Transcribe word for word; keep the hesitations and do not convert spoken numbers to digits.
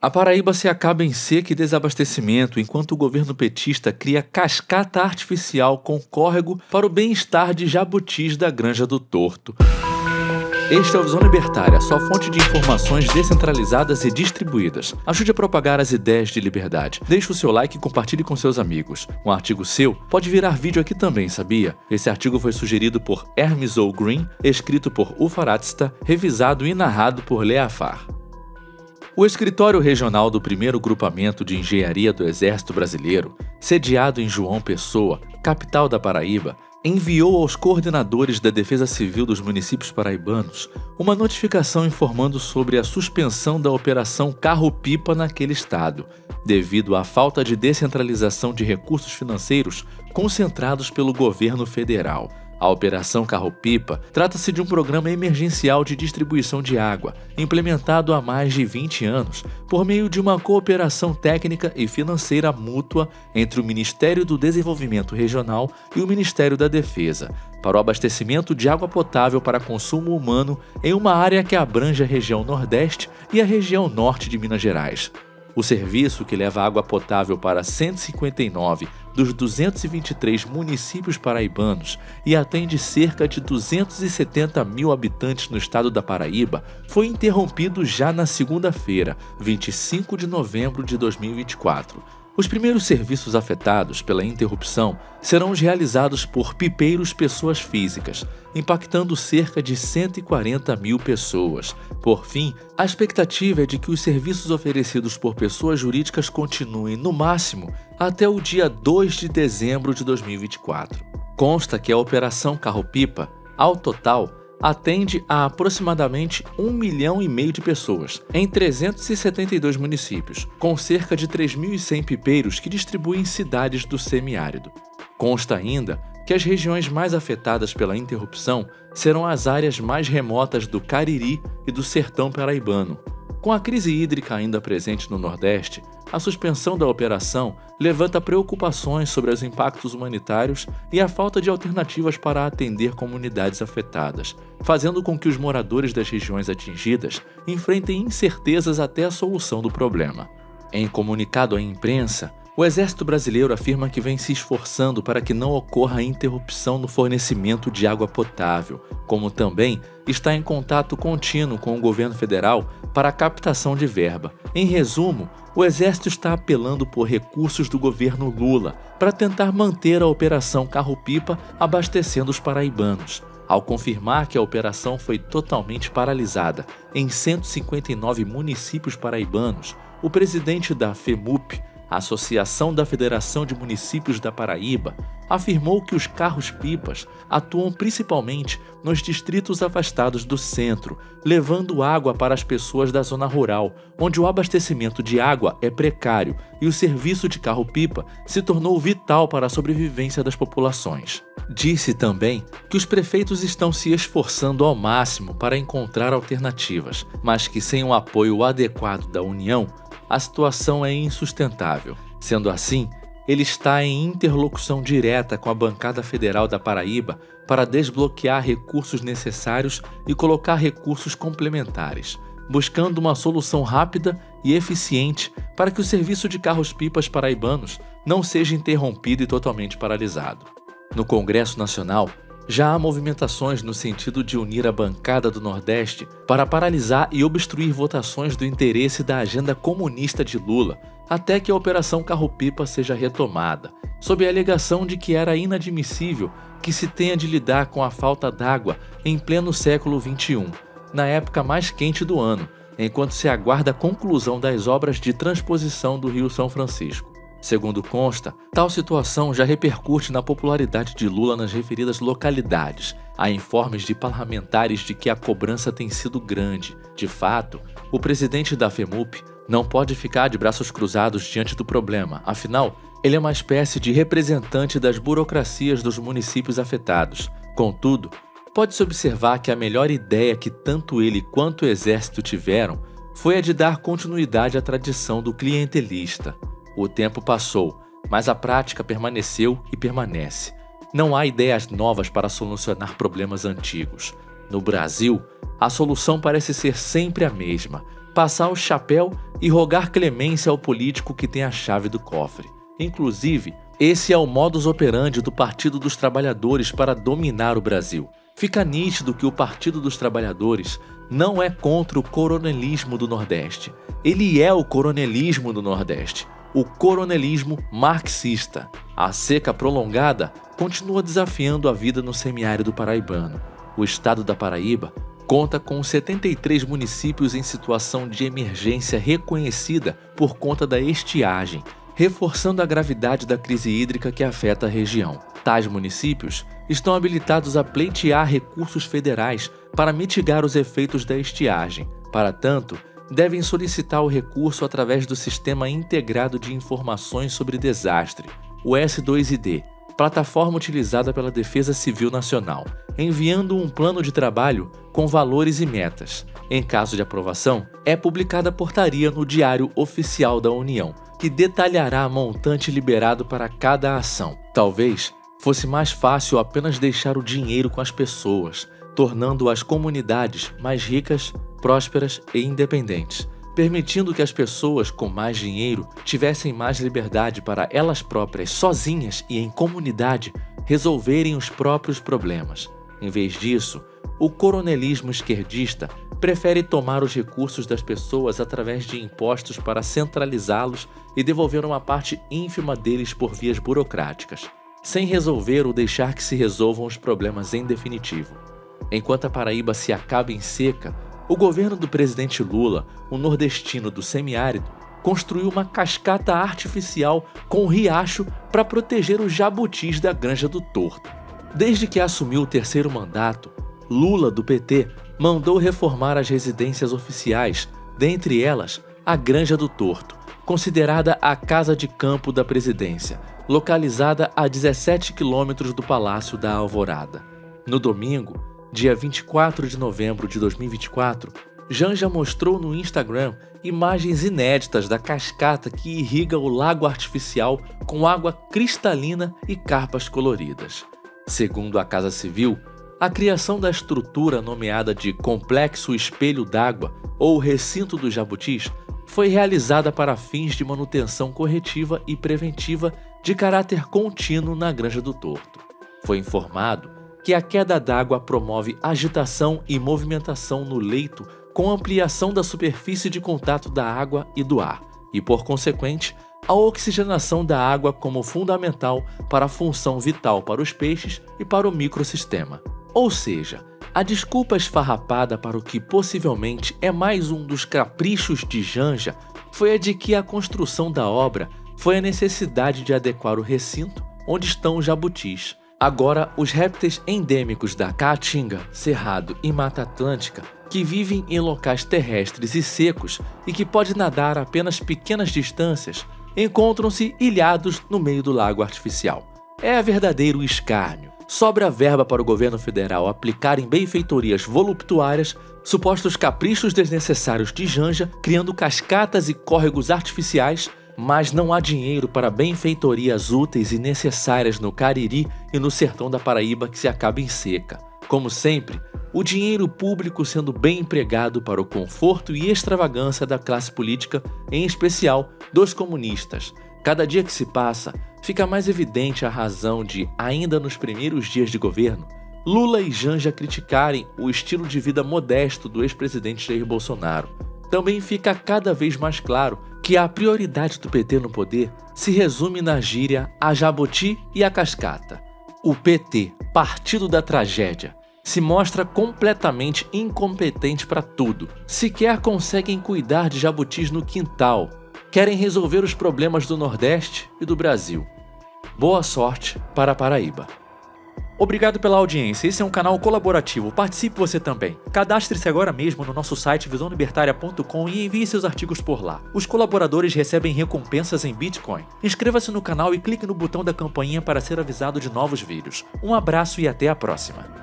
A Paraíba se acaba em seca e desabastecimento, enquanto o governo petista cria cascata artificial com córrego para o bem-estar de jabutis da Granja do Torto. Este é o Visão Libertária, sua fonte de informações descentralizadas e distribuídas. Ajude a propagar as ideias de liberdade. Deixe o seu like e compartilhe com seus amigos. Um artigo seu pode virar vídeo aqui também, sabia? Esse artigo foi sugerido por Hermes O'Green, escrito por Ufaratista, revisado e narrado por Leafar. O Escritório Regional do primeiro Grupamento de Engenharia do Exército Brasileiro, sediado em João Pessoa, capital da Paraíba, enviou aos coordenadores da Defesa Civil dos municípios paraibanos uma notificação informando sobre a suspensão da Operação Carro-Pipa naquele estado, devido à falta de descentralização de recursos financeiros concentrados pelo governo federal. A Operação Carro-Pipa trata-se de um programa emergencial de distribuição de água, implementado há mais de vinte anos, por meio de uma cooperação técnica e financeira mútua entre o Ministério do Desenvolvimento Regional e o Ministério da Defesa, para o abastecimento de água potável para consumo humano em uma área que abrange a região Nordeste e a região Norte de Minas Gerais. O serviço, que leva água potável para cento e cinquenta e nove dos duzentos e vinte e três municípios paraibanos e atende cerca de duzentos e setenta mil habitantes no estado da Paraíba, foi interrompido já na segunda-feira, vinte e cinco de novembro de dois mil e vinte e quatro. Os primeiros serviços afetados pela interrupção serão os realizados por pipeiros pessoas físicas, impactando cerca de cento e quarenta mil pessoas. Por fim, a expectativa é de que os serviços oferecidos por pessoas jurídicas continuem, no máximo, até o dia dois de dezembro de dois mil e vinte e quatro. Consta que a Operação Carro-Pipa, ao total, atende a aproximadamente um milhão e meio de pessoas, em trezentos e setenta e dois municípios, com cerca de três mil e cem pipeiros que distribuem cidades do semiárido. Consta ainda que as regiões mais afetadas pela interrupção serão as áreas mais remotas do Cariri e do sertão paraibano. Com a crise hídrica ainda presente no Nordeste, a suspensão da operação levanta preocupações sobre os impactos humanitários e a falta de alternativas para atender comunidades afetadas, fazendo com que os moradores das regiões atingidas enfrentem incertezas até a solução do problema. Em comunicado à imprensa, o Exército Brasileiro afirma que vem se esforçando para que não ocorra interrupção no fornecimento de água potável, como também está em contato contínuo com o governo federal para a captação de verba. Em resumo, o Exército está apelando por recursos do governo Lula para tentar manter a Operação Carro-Pipa abastecendo os paraibanos. Ao confirmar que a operação foi totalmente paralisada em cento e cinquenta e nove municípios paraibanos, o presidente da FEMUP, a Associação da Federação de Municípios da Paraíba, afirmou que os carros-pipas atuam principalmente nos distritos afastados do centro, levando água para as pessoas da zona rural, onde o abastecimento de água é precário e o serviço de carro-pipa se tornou vital para a sobrevivência das populações. Disse também que os prefeitos estão se esforçando ao máximo para encontrar alternativas, mas que sem o apoio adequado da União, a situação é insustentável. Sendo assim, ele está em interlocução direta com a bancada federal da Paraíba para desbloquear recursos necessários e colocar recursos complementares, buscando uma solução rápida e eficiente para que o serviço de carros-pipas paraibanos não seja interrompido e totalmente paralisado. No Congresso Nacional, já há movimentações no sentido de unir a bancada do Nordeste para paralisar e obstruir votações do interesse da agenda comunista de Lula, até que a Operação Carro-Pipa seja retomada, sob a alegação de que era inadmissível que se tenha de lidar com a falta d'água em pleno século vinte e um, na época mais quente do ano, enquanto se aguarda a conclusão das obras de transposição do Rio São Francisco. Segundo consta, tal situação já repercute na popularidade de Lula nas referidas localidades. Há informes de parlamentares de que a cobrança tem sido grande. De fato, o presidente da FEMUP não pode ficar de braços cruzados diante do problema, afinal, ele é uma espécie de representante das burocracias dos municípios afetados. Contudo, pode-se observar que a melhor ideia que tanto ele quanto o Exército tiveram foi a de dar continuidade à tradição do clientelista. O tempo passou, mas a prática permaneceu e permanece. Não há ideias novas para solucionar problemas antigos. No Brasil, a solução parece ser sempre a mesma: passar o chapéu e rogar clemência ao político que tem a chave do cofre. Inclusive, esse é o modus operandi do Partido dos Trabalhadores para dominar o Brasil. Fica nítido que o Partido dos Trabalhadores não é contra o coronelismo do Nordeste. Ele é o coronelismo do Nordeste, o coronelismo marxista. A seca prolongada continua desafiando a vida no semiárido paraibano. O estado da Paraíba conta com setenta e três municípios em situação de emergência reconhecida por conta da estiagem, reforçando a gravidade da crise hídrica que afeta a região. Tais municípios estão habilitados a pleitear recursos federais para mitigar os efeitos da estiagem. Para tanto, devem solicitar o recurso através do Sistema Integrado de Informações sobre Desastre, o S dois I D, plataforma utilizada pela Defesa Civil Nacional, enviando um plano de trabalho com valores e metas. Em caso de aprovação, é publicada a portaria no Diário Oficial da União, que detalhará a montante liberado para cada ação. Talvez fosse mais fácil apenas deixar o dinheiro com as pessoas, tornando as comunidades mais ricas, prósperas e independentes, permitindo que as pessoas com mais dinheiro tivessem mais liberdade para elas próprias, sozinhas e em comunidade, resolverem os próprios problemas. Em vez disso, o coronelismo esquerdista prefere tomar os recursos das pessoas através de impostos para centralizá-los e devolver uma parte ínfima deles por vias burocráticas, sem resolver ou deixar que se resolvam os problemas em definitivo. Enquanto a Paraíba se acaba em seca, o governo do presidente Lula, um nordestino do semiárido, construiu uma cascata artificial com riacho para proteger os jabutis da Granja do Torto. Desde que assumiu o terceiro mandato, Lula, do P T, mandou reformar as residências oficiais, dentre elas a Granja do Torto, considerada a casa de campo da presidência, localizada a dezessete quilômetros do Palácio da Alvorada. No domingo, dia vinte e quatro de novembro de dois mil e vinte e quatro, Janja mostrou no Instagram imagens inéditas da cascata que irriga o lago artificial com água cristalina e carpas coloridas. Segundo a Casa Civil, a criação da estrutura nomeada de Complexo Espelho d'água ou Recinto dos Jabutis foi realizada para fins de manutenção corretiva e preventiva de caráter contínuo na Granja do Torto. Foi informado que a queda d'água promove agitação e movimentação no leito com ampliação da superfície de contato da água e do ar e, por consequente, a oxigenação da água como fundamental para a função vital para os peixes e para o microsistema. Ou seja, a desculpa esfarrapada para o que possivelmente é mais um dos caprichos de Janja foi a de que a construção da obra foi a necessidade de adequar o recinto onde estão os jabutis. Agora, os répteis endêmicos da Caatinga, Cerrado e Mata Atlântica, que vivem em locais terrestres e secos e que podem nadar apenas pequenas distâncias, encontram-se ilhados no meio do lago artificial. É verdadeiro escárnio. Sobra verba para o governo federal aplicar em benfeitorias voluptuárias supostos caprichos desnecessários de Janja, criando cascatas e córregos artificiais, mas não há dinheiro para benfeitorias úteis e necessárias no Cariri e no sertão da Paraíba que se acaba em seca. Como sempre, o dinheiro público sendo bem empregado para o conforto e extravagância da classe política, em especial dos comunistas. Cada dia que se passa, fica mais evidente a razão de, ainda nos primeiros dias de governo, Lula e Janja criticarem o estilo de vida modesto do ex-presidente Jair Bolsonaro. Também fica cada vez mais claro que a prioridade do P T no poder se resume na gíria a jabuti e a cascata. O P T, Partido da Tragédia, se mostra completamente incompetente para tudo. Sequer conseguem cuidar de jabutis no quintal. Querem resolver os problemas do Nordeste e do Brasil. Boa sorte para a Paraíba. Obrigado pela audiência, esse é um canal colaborativo, participe você também. Cadastre-se agora mesmo no nosso site visão libertaria ponto com e envie seus artigos por lá. Os colaboradores recebem recompensas em Bitcoin. Inscreva-se no canal e clique no botão da campainha para ser avisado de novos vídeos. Um abraço e até a próxima.